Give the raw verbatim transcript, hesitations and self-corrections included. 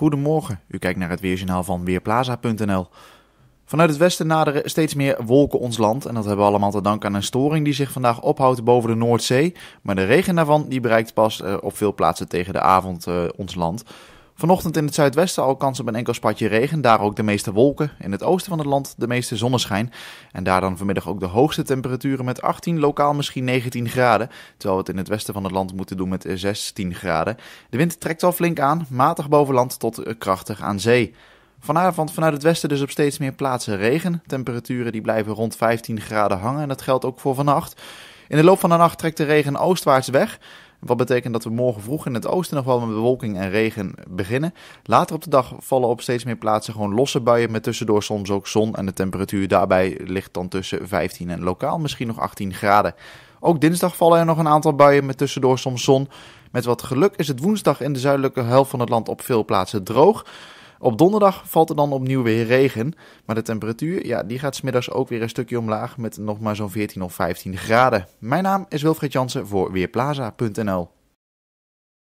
Goedemorgen, u kijkt naar het weerjournaal van Weerplaza punt n l. Vanuit het westen naderen steeds meer wolken ons land en dat hebben we allemaal te danken aan een storing die zich vandaag ophoudt boven de Noordzee. Maar de regen daarvan die bereikt pas uh, op veel plaatsen tegen de avond uh, ons land. Vanochtend in het zuidwesten al kans op een enkel spatje regen, daar ook de meeste wolken. In het oosten van het land de meeste zonneschijn. En daar dan vanmiddag ook de hoogste temperaturen met achttien, lokaal misschien negentien graden. Terwijl we het in het westen van het land moeten doen met zestien graden. De wind trekt al flink aan, matig boven land tot krachtig aan zee. Vanavond vanuit het westen dus op steeds meer plaatsen regen. Temperaturen die blijven rond vijftien graden hangen en dat geldt ook voor vannacht. In de loop van de nacht trekt de regen oostwaarts weg. Wat betekent dat we morgen vroeg in het oosten nog wel met bewolking en regen beginnen. Later op de dag vallen op steeds meer plaatsen gewoon losse buien met tussendoor soms ook zon. En de temperatuur daarbij ligt dan tussen vijftien en lokaal misschien nog achttien graden. Ook dinsdag vallen er nog een aantal buien met tussendoor soms zon. Met wat geluk is het woensdag in de zuidelijke helft van het land op veel plaatsen droog. Op donderdag valt er dan opnieuw weer regen, maar de temperatuur ja, die gaat 's middags ook weer een stukje omlaag met nog maar zo'n veertien of vijftien graden. Mijn naam is Wilfried Janssen voor Weerplaza punt n l.